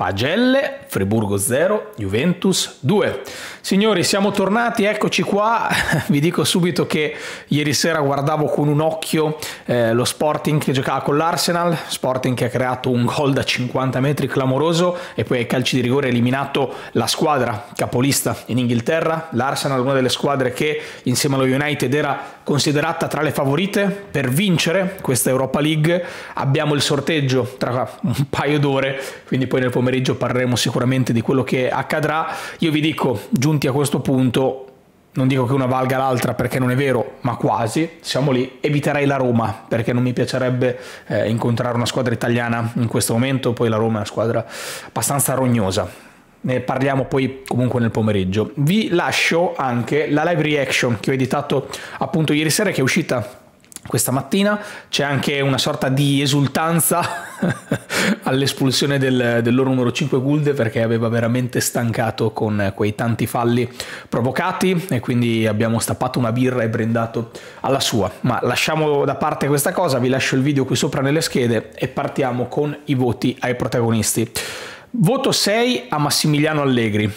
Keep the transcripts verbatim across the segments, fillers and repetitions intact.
pagelle, Friburgo zero, Juventus due. Signori, siamo tornati, eccoci qua. Vi dico subito che ieri sera guardavo con un occhio eh, lo Sporting che giocava con l'Arsenal, Sporting che ha creato un gol da cinquanta metri clamoroso e poi ai calci di rigore ha eliminato la squadra capolista in Inghilterra, l'Arsenal, una delle squadre che insieme allo United era considerata tra le favorite per vincere questa Europa League. Abbiamo il sorteggio tra un paio d'ore, quindi poi nel pomeriggio parleremo sicuramente di quello che accadrà. Io vi dico, giunti a questo punto, non dico che una valga l'altra perché non è vero, ma quasi, siamo lì. Eviterei la Roma perché non mi piacerebbe eh, incontrare una squadra italiana in questo momento, poi la Roma è una squadra abbastanza rognosa. Ne parliamo poi comunque nel pomeriggio. Vi lascio anche la live reaction che ho editato appunto ieri sera, che è uscita questa mattina. C'è anche una sorta di esultanza all'espulsione del, del loro numero cinque Gulde, perché aveva veramente stancato con quei tanti falli provocati, e quindi abbiamo stappato una birra e brindato alla sua. Ma lasciamo da parte questa cosa, vi lascio il video qui sopra nelle schede e partiamo con i voti ai protagonisti. Voto sei a Massimiliano Allegri,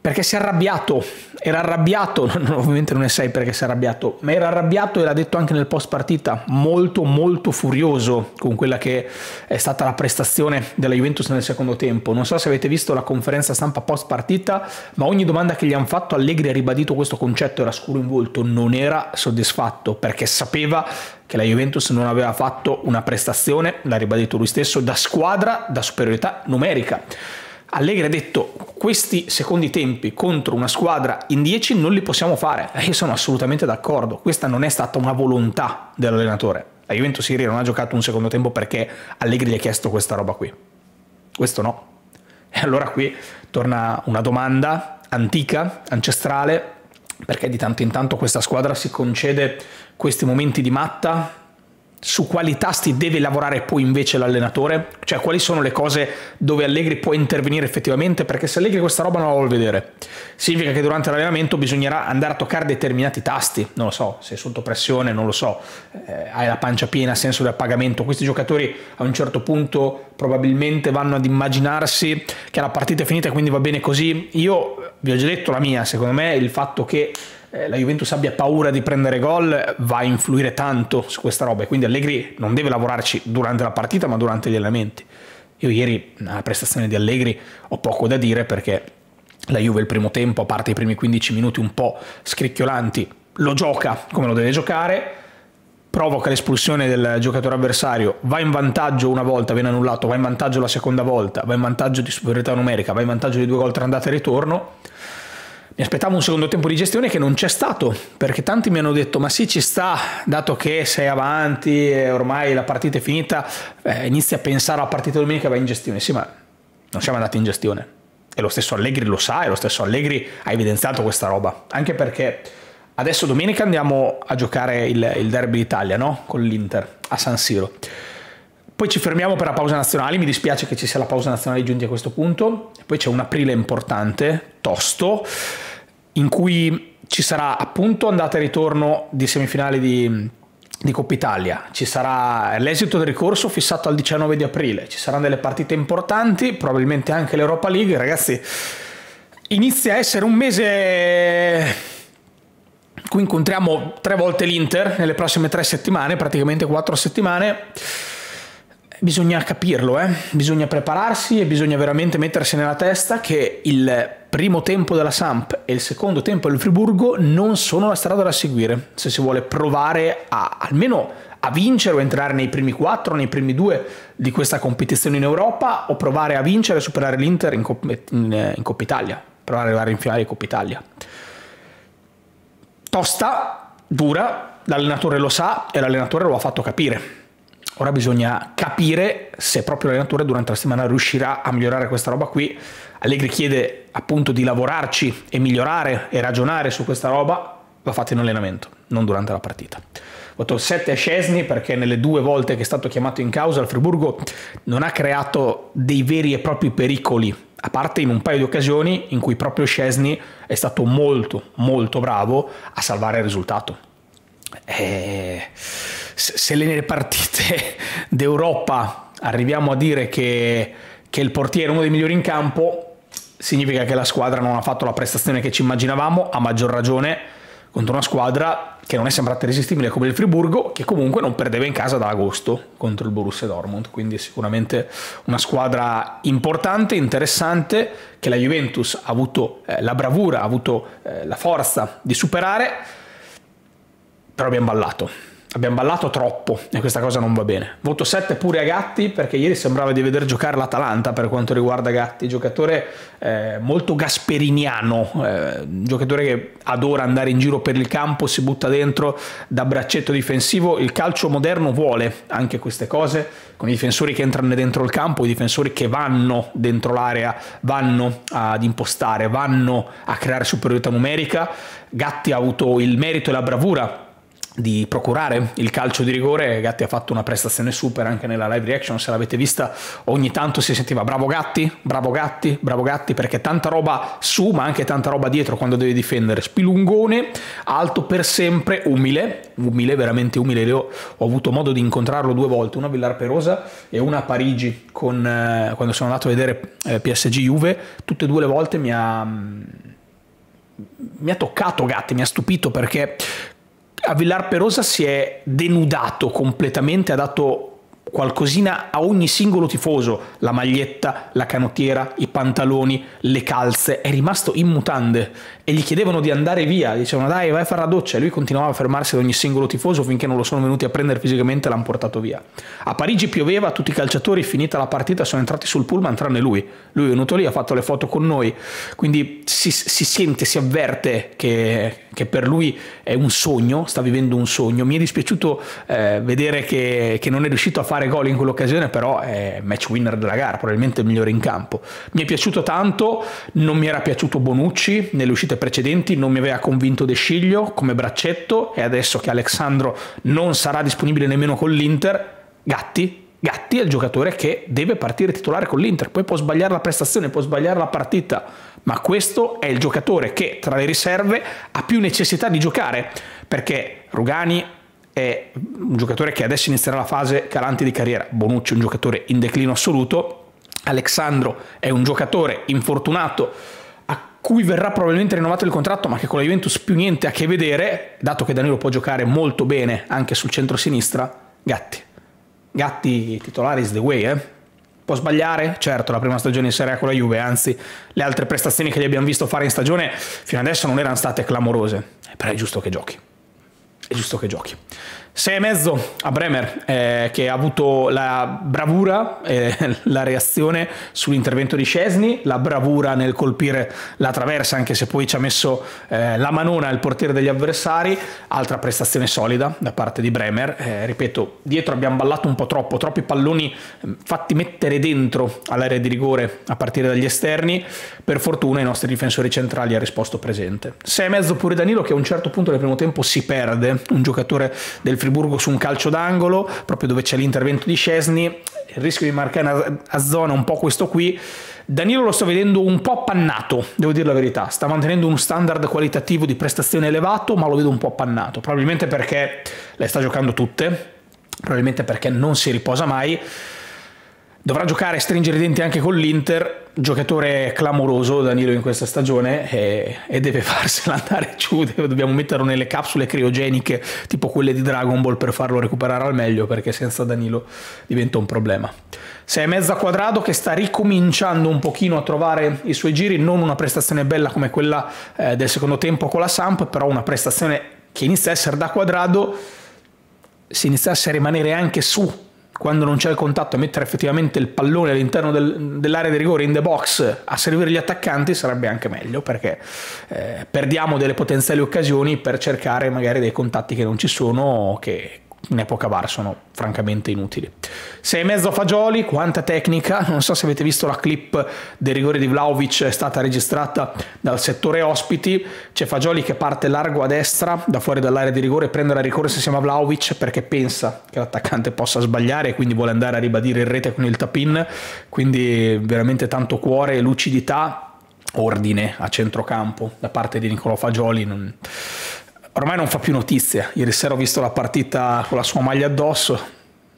perché si è arrabbiato, era arrabbiato, no, ovviamente non è sei perché si è arrabbiato, ma era arrabbiato e l'ha detto anche nel post partita, molto molto furioso con quella che è stata la prestazione della Juventus nel secondo tempo. Non so se avete visto la conferenza stampa post partita, ma ogni domanda che gli hanno fatto Allegri ha ribadito questo concetto, era scuro in volto, non era soddisfatto perché sapeva che la Juventus non aveva fatto una prestazione, l'ha ribadito lui stesso, da squadra, da superiorità numerica. Allegri ha detto, questi secondi tempi contro una squadra in dieci non li possiamo fare. Io sono assolutamente d'accordo, questa non è stata una volontà dell'allenatore. La Juventus ieri non ha giocato un secondo tempo perché Allegri gli ha chiesto questa roba qui. Questo no. E allora qui torna una domanda antica, ancestrale, perché di tanto in tanto questa squadra si concede questi momenti di matta? Su quali tasti deve lavorare poi invece l'allenatore? Cioè, quali sono le cose dove Allegri può intervenire effettivamente? Perché se Allegri questa roba non la vuol vedere, significa che durante l'allenamento bisognerà andare a toccare determinati tasti. Non lo so, se è sotto pressione, non lo so, eh, hai la pancia piena, senso di appagamento. Questi giocatori a un certo punto probabilmente vanno ad immaginarsi che la partita è finita e quindi va bene così. Io vi ho già detto la mia, secondo me il fatto che la Juventus abbia paura di prendere gol va a influire tanto su questa roba, e quindi Allegri non deve lavorarci durante la partita ma durante gli allenamenti. Io ieri alla prestazione di Allegri ho poco da dire, perché la Juve il primo tempo, a parte i primi quindici minuti un po' scricchiolanti, lo gioca come lo deve giocare, provoca l'espulsione del giocatore avversario, va in vantaggio una volta, viene annullato, va in vantaggio la seconda volta, va in vantaggio di superiorità numerica, va in vantaggio di due gol tra andata e ritorno. Mi aspettavo un secondo tempo di gestione che non c'è stato, perché tanti mi hanno detto ma sì, ci sta, dato che sei avanti e ormai la partita è finita, eh, inizi a pensare alla partita domenica e vai in gestione. Sì, ma non siamo andati in gestione e lo stesso Allegri lo sa, e lo stesso Allegri ha evidenziato questa roba, anche perché adesso domenica andiamo a giocare il, il derby d'Italia, no? Con l'Inter a San Siro. Poi ci fermiamo per la pausa nazionale, mi dispiace che ci sia la pausa nazionale giunti a questo punto, poi c'è un aprile importante, tosto, in cui ci sarà appunto andata e ritorno di semifinali di, di Coppa Italia, ci sarà l'esito del ricorso fissato al diciannove di aprile, ci saranno delle partite importanti, probabilmente anche l'Europa League. Ragazzi, inizia a essere un mese... Qui incontriamo tre volte l'Inter nelle prossime tre settimane, praticamente quattro settimane. Bisogna capirlo, eh? Bisogna prepararsi e bisogna veramente mettersi nella testa che il primo tempo della Samp e il secondo tempo del Friburgo non sono la strada da seguire se si vuole provare a, almeno a vincere o entrare nei primi quattro, nei primi due di questa competizione in Europa, o provare a vincere e superare l'Inter in, in, in Coppa Italia, provare ad arrivare in finale di Coppa Italia. Tosta, dura, l'allenatore lo sa e l'allenatore lo ha fatto capire. Ora bisogna capire se proprio l'allenatore durante la settimana riuscirà a migliorare questa roba qui. Allegri chiede appunto di lavorarci e migliorare e ragionare su questa roba, va fatta in allenamento, non durante la partita. Voto sette a Szczęsny, perché nelle due volte che è stato chiamato in causa il Friburgo non ha creato dei veri e propri pericoli, a parte in un paio di occasioni in cui proprio Szczęsny è stato molto molto bravo a salvare il risultato. Eh, se nelle partite d'Europa arriviamo a dire che, che il portiere è uno dei migliori in campo, significa che la squadra non ha fatto la prestazione che ci immaginavamo, a maggior ragione contro una squadra che non è sembrata irresistibile come il Friburgo, che comunque non perdeva in casa da agosto contro il Borussia Dortmund. Quindi è sicuramente una squadra importante, interessante, che la Juventus ha avuto eh, la bravura, ha avuto eh, la forza di superare, però abbiamo ballato. Abbiamo ballato troppo e questa cosa non va bene. Voto sette pure a Gatti, perché ieri sembrava di veder giocare l'Atalanta per quanto riguarda Gatti, giocatore eh, molto gasperiniano, eh, giocatore che adora andare in giro per il campo, si butta dentro da braccetto difensivo. Il calcio moderno vuole anche queste cose, con i difensori che entrano dentro il campo, i difensori che vanno dentro l'area, vanno ad impostare, vanno a creare superiorità numerica. Gatti ha avuto il merito e la bravura di procurare il calcio di rigore. Gatti ha fatto una prestazione super anche nella live reaction, se l'avete vista ogni tanto si sentiva bravo Gatti, bravo Gatti, bravo Gatti, perché tanta roba su ma anche tanta roba dietro quando deve difendere. Spilungone, alto per sempre, umile, umile, veramente umile. Io ho avuto modo di incontrarlo due volte, una a Villar Perosa e una a Parigi, con, eh, quando sono andato a vedere eh, P S G Juve. Tutte e due le volte mi ha, mi ha toccato Gatti, mi ha stupito, perché a Villar Perosa si è denudato completamente, ha dato qualcosina a ogni singolo tifoso, la maglietta, la canottiera, i pantaloni, le calze, è rimasto in mutande e gli chiedevano di andare via, dicevano dai vai a fare la doccia, e lui continuava a fermarsi ad ogni singolo tifoso finché non lo sono venuti a prendere fisicamente e l'hanno portato via. A Parigi pioveva, tutti i calciatori finita la partita sono entrati sul pullman tranne lui, lui è venuto lì, ha fatto le foto con noi, quindi si, si sente, si avverte che, che per lui è un sogno, sta vivendo un sogno. Mi è dispiaciuto eh, vedere che, che non è riuscito a fare gol in quell'occasione, però è match winner della gara, probabilmente il migliore in campo. Mi è piaciuto tanto, non mi era piaciuto Bonucci nelle uscite precedenti, non mi aveva convinto De Sciglio come braccetto, e adesso che Alessandro non sarà disponibile nemmeno con l'Inter, Gatti, Gatti è il giocatore che deve partire titolare con l'Inter. Poi può sbagliare la prestazione, può sbagliare la partita, ma questo è il giocatore che tra le riserve ha più necessità di giocare, perché Rugani è un giocatore che adesso inizierà la fase calante di carriera, Bonucci è un giocatore in declino assoluto, Alessandro è un giocatore infortunato a cui verrà probabilmente rinnovato il contratto ma che con la Juventus più niente a che vedere, dato che Danilo può giocare molto bene anche sul centro-sinistra. Gatti, Gatti titolare is the way, eh? Può sbagliare? Certo, la prima stagione in Serie A con la Juve, anzi le altre prestazioni che gli abbiamo visto fare in stagione fino adesso non erano state clamorose, però è giusto che giochi. È giusto che giochi. sei e mezzo a Bremer, eh, che ha avuto la bravura, eh, la reazione sull'intervento di Szczęsny, la bravura nel colpire la traversa anche se poi ci ha messo eh, la manona al portiere degli avversari. Altra prestazione solida da parte di Bremer, eh, ripeto, dietro abbiamo ballato un po' troppo, troppi palloni fatti mettere dentro all'area di rigore a partire dagli esterni. Per fortuna i nostri difensori centrali ha risposto presente. sei e mezzo pure Danilo, che a un certo punto nel primo tempo si perde, un giocatore del Friburgo su un calcio d'angolo, proprio dove c'è l'intervento di Szczęsny, il rischio di marcare a zona un po' questo qui. Danilo lo sto vedendo un po' appannato, devo dire la verità, sta mantenendo uno standard qualitativo di prestazione elevato, ma lo vedo un po' appannato, probabilmente perché le sta giocando tutte, probabilmente perché non si riposa mai. Dovrà giocare e stringere i denti anche con l'Inter, giocatore clamoroso Danilo in questa stagione, e, e deve farsela andare giù, dobbiamo metterlo nelle capsule criogeniche tipo quelle di Dragon Ball per farlo recuperare al meglio, perché senza Danilo diventa un problema. sei e mezzo Quadrado, che sta ricominciando un pochino a trovare i suoi giri, non una prestazione bella come quella eh, del secondo tempo con la Samp, però una prestazione che inizia a essere da Quadrado, si iniziasse a rimanere anche su quando non c'è il contatto, a mettere effettivamente il pallone all'interno del, dell'area di rigore, in the box, a servire gli attaccanti, sarebbe anche meglio, perché eh, perdiamo delle potenziali occasioni per cercare magari dei contatti che non ci sono o che in epoca V A R sono francamente inutili. sei e mezzo Fagioli, quanta tecnica, non so se avete visto la clip del rigore di Vlahović, è stata registrata dal settore ospiti, c'è Fagioli che parte largo a destra da fuori dall'area di rigore, prende la ricorsa insieme a Vlahović perché pensa che l'attaccante possa sbagliare e quindi vuole andare a ribadire in rete con il tap-in, quindi veramente tanto cuore, lucidità, ordine a centrocampo da parte di Niccolò Fagioli. non... Ormai non fa più notizia, ieri sera ho visto la partita con la sua maglia addosso,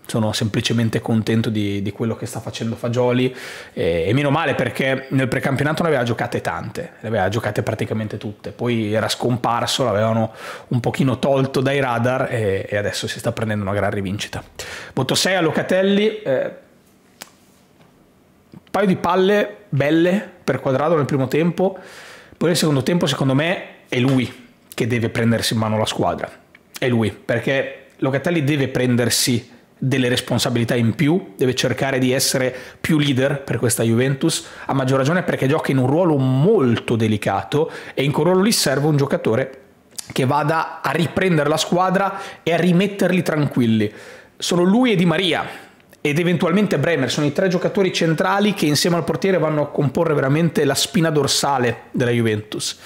sono semplicemente contento di, di quello che sta facendo Fagioli, e, e meno male, perché nel precampionato ne aveva giocate tante, le aveva giocate praticamente tutte, poi era scomparso, l'avevano un pochino tolto dai radar e, e adesso si sta prendendo una gran rivincita. Voto sei a Locatelli, eh, un paio di palle belle per Quadrado nel primo tempo, poi nel secondo tempo secondo me è lui che deve prendersi in mano la squadra, è lui, perché Locatelli deve prendersi delle responsabilità in più, deve cercare di essere più leader per questa Juventus, a maggior ragione perché gioca in un ruolo molto delicato e in quel ruolo lì serve un giocatore che vada a riprendere la squadra e a rimetterli tranquilli. Sono lui e Di Maria ed eventualmente Bremer, sono i tre giocatori centrali che insieme al portiere vanno a comporre veramente la spina dorsale della Juventus.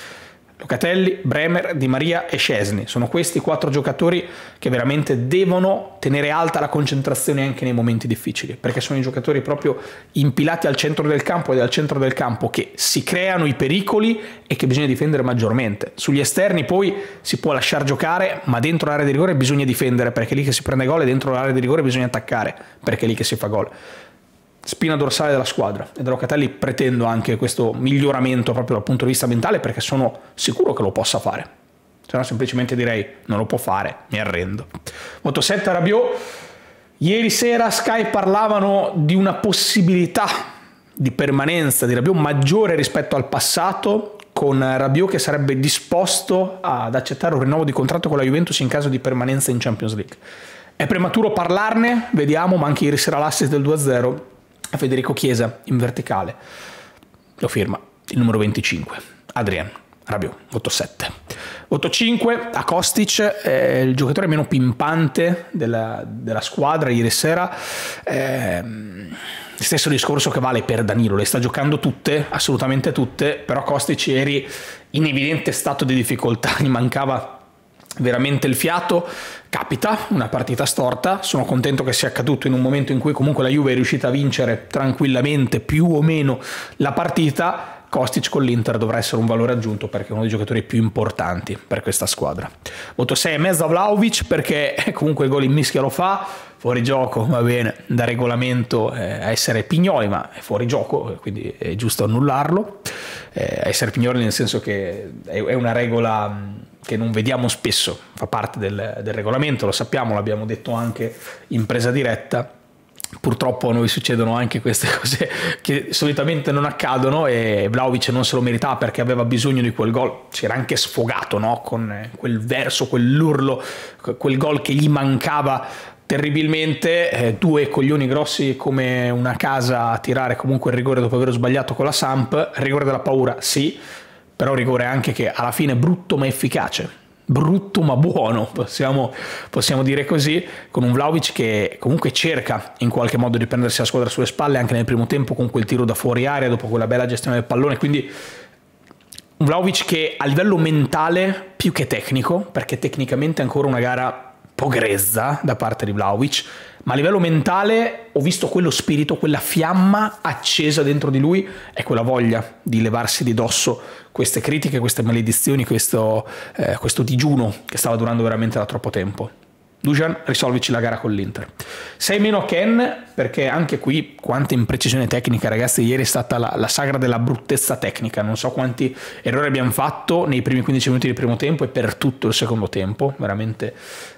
Locatelli, Bremer, Di Maria e Szczęsny. Sono questi quattro giocatori che veramente devono tenere alta la concentrazione anche nei momenti difficili, perché sono i giocatori proprio impilati al centro del campo e dal centro del campo che si creano i pericoli e che bisogna difendere maggiormente. Sugli esterni poi si può lasciar giocare, ma dentro l'area di rigore bisogna difendere, perché è lì che si prende gol, e dentro l'area di rigore bisogna attaccare, perché è lì che si fa gol. Spina dorsale della squadra, e da Locatelli pretendo anche questo miglioramento proprio dal punto di vista mentale, perché sono sicuro che lo possa fare, se no semplicemente direi non lo può fare, mi arrendo. Voto sette a Rabiot. Ieri sera Sky parlavano di una possibilità di permanenza di Rabiot maggiore rispetto al passato, con Rabiot che sarebbe disposto ad accettare un rinnovo di contratto con la Juventus in caso di permanenza in Champions League. È prematuro parlarne, vediamo, ma anche ieri sera l'assist del due a zero a Federico Chiesa in verticale lo firma il numero venticinque, Adrien Rabiot. Voto sette. Voto cinque a Kostic, eh, il giocatore meno pimpante della, della squadra ieri sera, eh, stesso discorso che vale per Danilo, le sta giocando tutte, assolutamente tutte, però Kostic ieri in evidente stato di difficoltà, gli mancava veramente il fiato. Capita, una partita storta, sono contento che sia accaduto in un momento in cui comunque la Juve è riuscita a vincere tranquillamente più o meno la partita. Kostic con l'Inter dovrà essere un valore aggiunto, perché è uno dei giocatori più importanti per questa squadra. Voto sei e mezzo a Vlahović, perché comunque il gol in mischia lo fa, fuori gioco, va bene, da regolamento eh, a essere Pignoli, ma è fuori gioco, quindi è giusto annullarlo, eh, a essere Pignoli nel senso che è, è una regola che non vediamo spesso, fa parte del, del regolamento, lo sappiamo, l'abbiamo detto anche in presa diretta. Purtroppo a noi succedono anche queste cose che solitamente non accadono, e Vlahović non se lo meritava perché aveva bisogno di quel gol, si era anche sfogato, no? Con quel verso, quell'urlo, quel gol che gli mancava terribilmente, eh, due coglioni grossi come una casa a tirare comunque il rigore dopo aver sbagliato con la Samp, rigore della paura sì, però rigore anche che alla fine è brutto ma efficace. Brutto ma buono, possiamo, possiamo dire così, con un Vlahović che comunque cerca in qualche modo di prendersi la squadra sulle spalle anche nel primo tempo, con quel tiro da fuori area dopo quella bella gestione del pallone. Quindi un Vlahović che a livello mentale più che tecnico, perché tecnicamente è ancora una gara un po' grezza da parte di Vlahović, ma a livello mentale ho visto quello spirito, quella fiamma accesa dentro di lui e quella voglia di levarsi di dosso queste critiche, queste maledizioni, questo, eh, questo digiuno che stava durando veramente da troppo tempo. Dujan, risolvici la gara con l'Inter. sei meno Kean, perché anche qui quanta imprecisione tecnica, ragazzi, ieri è stata la, la sagra della bruttezza tecnica, non so quanti errori abbiamo fatto nei primi quindici minuti del primo tempo e per tutto il secondo tempo, veramente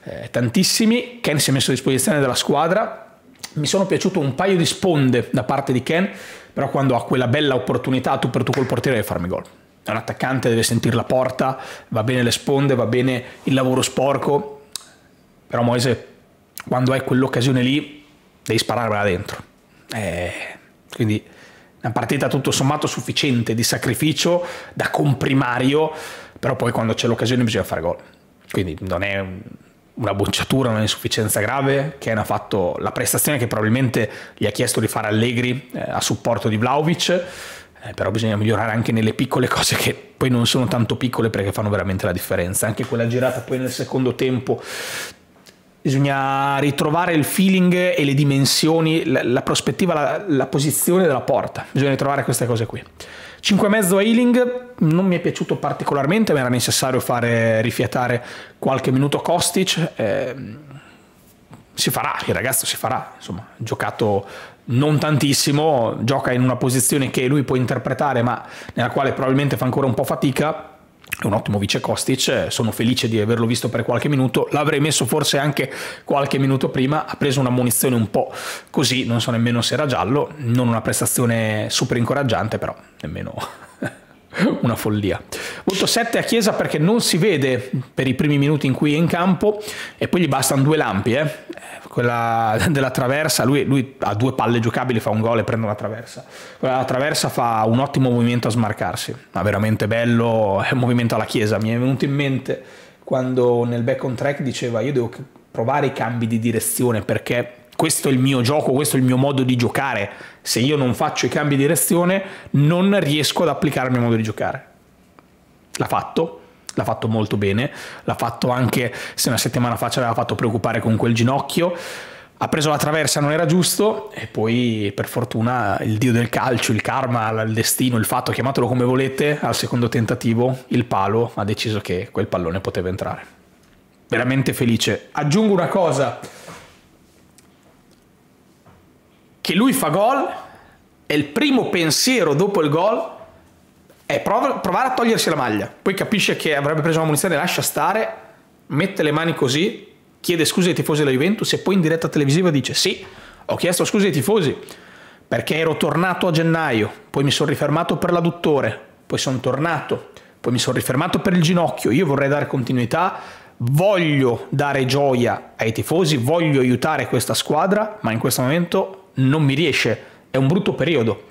eh, tantissimi. Kean si è messo a disposizione della squadra, mi sono piaciuto un paio di sponde da parte di Kean, però quando ha quella bella opportunità tu per tu col portiere deve farmi gol. È un attaccante, deve sentire la porta, va bene le sponde, va bene il lavoro sporco, però Moise, quando hai quell'occasione lì, devi spararla dentro. Eh, quindi una partita tutto sommato sufficiente di sacrificio da comprimario, però poi quando c'è l'occasione bisogna fare gol. Quindi non è una bocciatura, non è un'insufficienza grave. Kean ha fatto la prestazione che probabilmente gli ha chiesto di fare Allegri eh, a supporto di Vlahović, eh, però bisogna migliorare anche nelle piccole cose che poi non sono tanto piccole, perché fanno veramente la differenza. Anche quella girata poi nel secondo tempo... Bisogna ritrovare il feeling e le dimensioni, la, la prospettiva, la, la posizione della porta. Bisogna ritrovare queste cose qui. cinque e mezzo a Healing, non mi è piaciuto particolarmente, ma era necessario fare rifiatare qualche minuto Kostic. Eh, si farà, il ragazzo si farà, insomma, ha giocato non tantissimo, gioca in una posizione che lui può interpretare ma nella quale probabilmente fa ancora un po' fatica, è un ottimo vice Kostic, sono felice di averlo visto per qualche minuto, l'avrei messo forse anche qualche minuto prima, ha preso una munizione un po' così, non so nemmeno se era giallo, non una prestazione super incoraggiante però nemmeno una follia. Voto sette a Chiesa perché non si vede per i primi minuti in cui è in campo e poi gli bastano due lampi, eh? Quella della traversa, lui, lui ha due palle giocabili, fa un gol e prende una traversa, quella della traversa fa un ottimo movimento a smarcarsi, ma veramente bello, è un movimento alla Chiesa, mi è venuto in mente quando nel back on track diceva io devo provare i cambi di direzione perché questo è il mio gioco, questo è il mio modo di giocare, se io non faccio i cambi di direzione non riesco ad applicare il mio modo di giocare. L'ha fatto, l'ha fatto molto bene, l'ha fatto anche se una settimana fa ce l'aveva fatto preoccupare con quel ginocchio, ha preso la traversa, non era giusto e poi per fortuna il dio del calcio, il karma, il destino, il fatto, chiamatelo come volete, al secondo tentativo il palo ha deciso che quel pallone poteva entrare. Veramente felice. Aggiungo una cosa, che lui fa gol e il primo pensiero dopo il gol è prov provare a togliersi la maglia, poi capisce che avrebbe preso una munizione, lascia stare, mette le mani così, chiede scusa ai tifosi della Juventus e poi in diretta televisiva dice sì, ho chiesto scusa ai tifosi perché ero tornato a gennaio, poi mi sono rifermato per l'adduttore, poi sono tornato, poi mi sono rifermato per il ginocchio, io vorrei dare continuità, voglio dare gioia ai tifosi, voglio aiutare questa squadra, ma in questo momento non mi riesce, è un brutto periodo.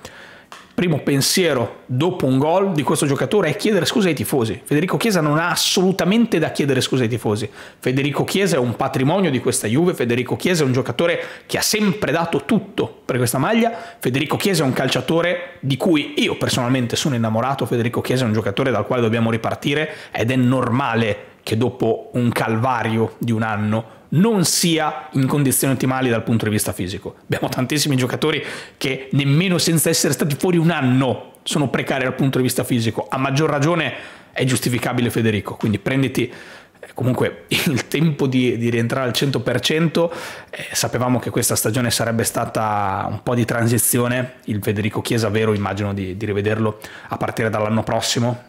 Primo pensiero dopo un gol di questo giocatore è chiedere scusa ai tifosi. Federico Chiesa non ha assolutamente da chiedere scusa ai tifosi. Federico Chiesa è un patrimonio di questa Juve, Federico Chiesa è un giocatore che ha sempre dato tutto per questa maglia, Federico Chiesa è un calciatore di cui io personalmente sono innamorato, Federico Chiesa è un giocatore dal quale dobbiamo ripartire ed è normale che dopo un calvario di un anno non sia in condizioni ottimali dal punto di vista fisico. Abbiamo tantissimi giocatori che nemmeno senza essere stati fuori un anno sono precari dal punto di vista fisico, a maggior ragione è giustificabile Federico, quindi prenditi comunque il tempo di, di rientrare al cento per cento, eh, sapevamo che questa stagione sarebbe stata un po' di transizione, il Federico Chiesa vero immagino di, di rivederlo a partire dall'anno prossimo,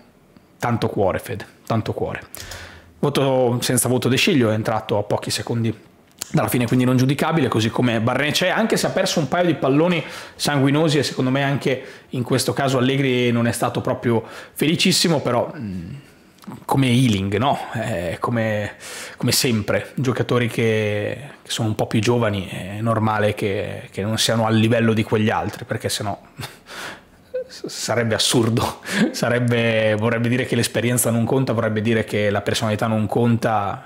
tanto cuore Fede, tanto cuore. Voto senza voto De Sciglio, è entrato a pochi secondi dalla fine, quindi non giudicabile, così come Barrenechea, anche se ha perso un paio di palloni sanguinosi e secondo me anche in questo caso Allegri non è stato proprio felicissimo, però come Healing, no? Eh, come, come sempre, giocatori che, che sono un po' più giovani, è normale che, che non siano al livello di quegli altri, perché sennò sarebbe assurdo, sarebbe, vorrebbe dire che l'esperienza non conta, vorrebbe dire che la personalità non conta,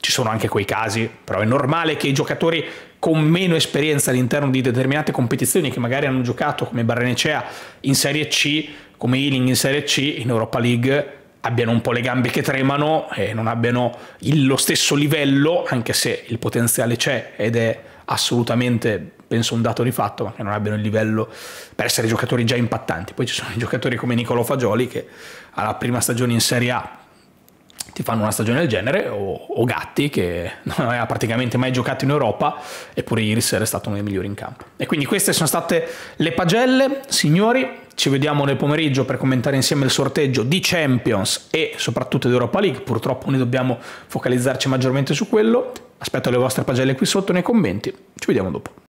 ci sono anche quei casi, però è normale che i giocatori con meno esperienza all'interno di determinate competizioni che magari hanno giocato come Barrenechea in Serie C, come Healing in Serie C, in Europa League abbiano un po' le gambe che tremano e non abbiano il, lo stesso livello, anche se il potenziale c'è ed è assolutamente penso un dato di fatto, ma che non abbiano il livello per essere giocatori già impattanti. Poi ci sono i giocatori come Nicolò Fagioli che alla prima stagione in Serie A ti fanno una stagione del genere, o, o Gatti che non aveva praticamente mai giocato in Europa eppure ieri sera è stato uno dei migliori in campo. E quindi queste sono state le pagelle, signori, ci vediamo nel pomeriggio per commentare insieme il sorteggio di Champions e soprattutto di Europa League, purtroppo noi dobbiamo focalizzarci maggiormente su quello, aspetto le vostre pagelle qui sotto nei commenti, ci vediamo dopo.